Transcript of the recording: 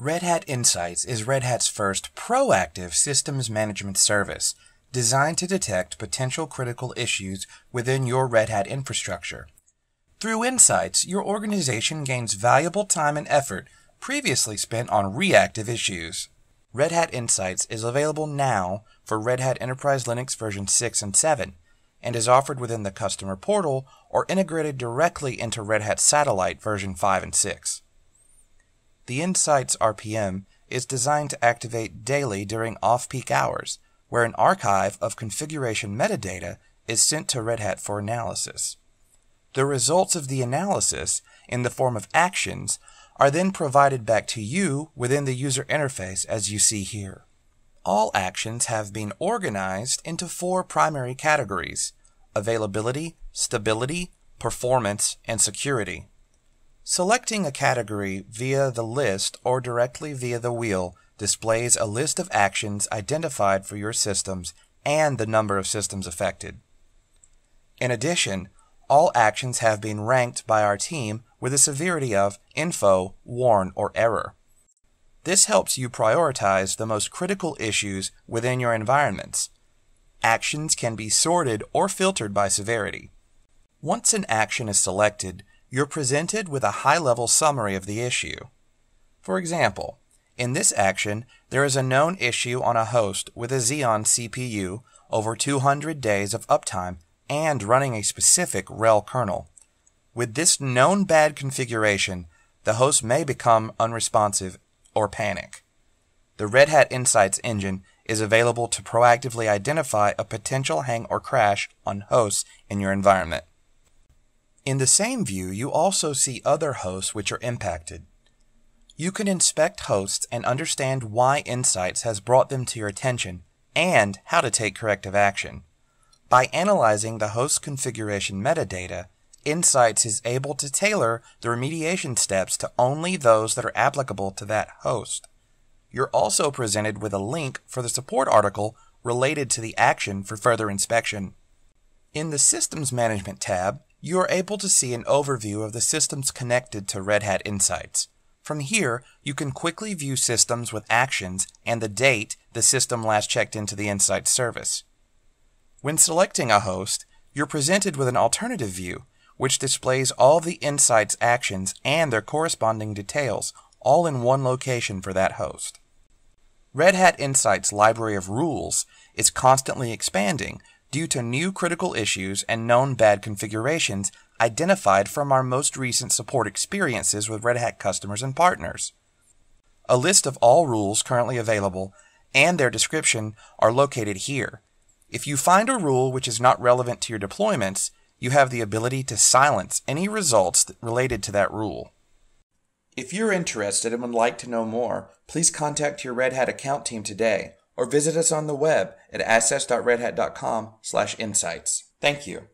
Red Hat Insights is Red Hat's first proactive systems management service designed to detect potential critical issues within your Red Hat infrastructure. Through Insights, your organization gains valuable time and effort previously spent on reactive issues. Red Hat Insights is available now for Red Hat Enterprise Linux version 6 and 7 and is offered within the customer portal or integrated directly into Red Hat Satellite version 5 and 6. The Insights RPM is designed to activate daily during off-peak hours, where an archive of configuration metadata is sent to Red Hat for analysis. The results of the analysis, in the form of actions, are then provided back to you within the user interface as you see here. All actions have been organized into four primary categories: availability, stability, performance, and security. Selecting a category via the list or directly via the wheel displays a list of actions identified for your systems and the number of systems affected. In addition, all actions have been ranked by our team with a severity of info, warn, or error. This helps you prioritize the most critical issues within your environments. Actions can be sorted or filtered by severity. Once an action is selected, you're presented with a high-level summary of the issue. For example, in this action, there is a known issue on a host with a Xeon CPU, over 200 days of uptime, and running a specific RHEL kernel. With this known bad configuration, the host may become unresponsive or panic. The Red Hat Insights engine is available to proactively identify a potential hang or crash on hosts in your environment. In the same view, you also see other hosts which are impacted. You can inspect hosts and understand why Insights has brought them to your attention and how to take corrective action. By analyzing the host configuration metadata, Insights is able to tailor the remediation steps to only those that are applicable to that host. You're also presented with a link for the support article related to the action for further inspection. In the Systems Management tab, you are able to see an overview of the systems connected to Red Hat Insights. From here, you can quickly view systems with actions and the date the system last checked into the Insights service. When selecting a host, you're presented with an alternative view, which displays all the Insights actions and their corresponding details, all in one location for that host. Red Hat Insights' library of rules is constantly expanding due to new critical issues and known bad configurations identified from our most recent support experiences with Red Hat customers and partners. A list of all rules currently available and their description are located here. If you find a rule which is not relevant to your deployments, you have the ability to silence any results related to that rule. If you're interested and would like to know more, please contact your Red Hat account team today, or visit us on the web at access.redhat.com/insights. Thank you.